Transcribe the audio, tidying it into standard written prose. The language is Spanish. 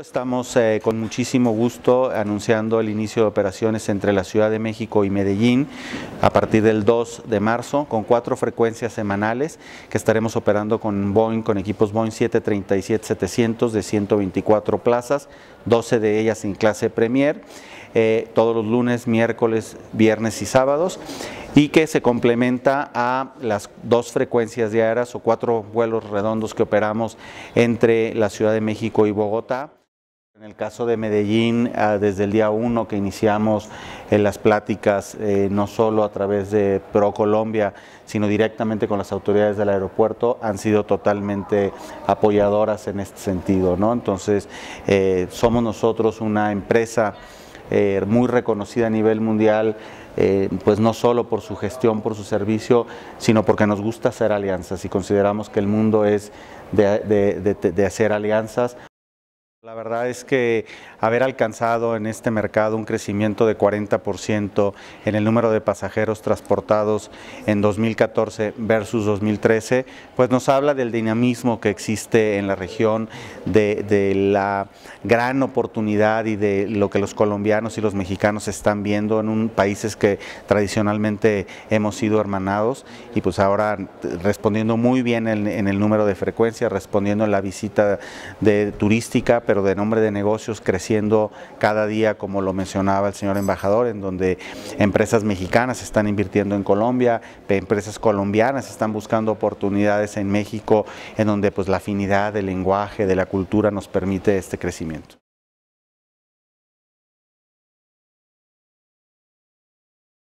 Estamos con muchísimo gusto anunciando el inicio de operaciones entre la Ciudad de México y Medellín a partir del 2 de marzo con 4 frecuencias semanales que estaremos operando con Boeing, con equipos Boeing 737-700 de 124 plazas, 12 de ellas en clase Premier, todos los lunes, miércoles, viernes y sábados, y que se complementa a las 2 frecuencias diarias o 4 vuelos redondos que operamos entre la Ciudad de México y Bogotá. En el caso de Medellín, desde el día 1 que iniciamos las pláticas, no solo a través de ProColombia, sino directamente con las autoridades del aeropuerto, han sido totalmente apoyadoras en este sentido, ¿no? Entonces, somos nosotros una empresa muy reconocida a nivel mundial, pues no solo por su gestión, por su servicio, sino porque nos gusta hacer alianzas y consideramos que el mundo es de hacer alianzas. La verdad es que haber alcanzado en este mercado un crecimiento de 40% en el número de pasajeros transportados en 2014 versus 2013, pues nos habla del dinamismo que existe en la región, de la gran oportunidad y de lo que los colombianos y los mexicanos están viendo en países que tradicionalmente hemos sido hermanados, y pues ahora respondiendo muy bien en el número de frecuencias, respondiendo en la visita turística, pero de nombre de negocios creciendo cada día, como lo mencionaba el señor embajador, en donde empresas mexicanas están invirtiendo en Colombia, empresas colombianas están buscando oportunidades en México, en donde pues la afinidad del lenguaje, de la cultura nos permite este crecimiento.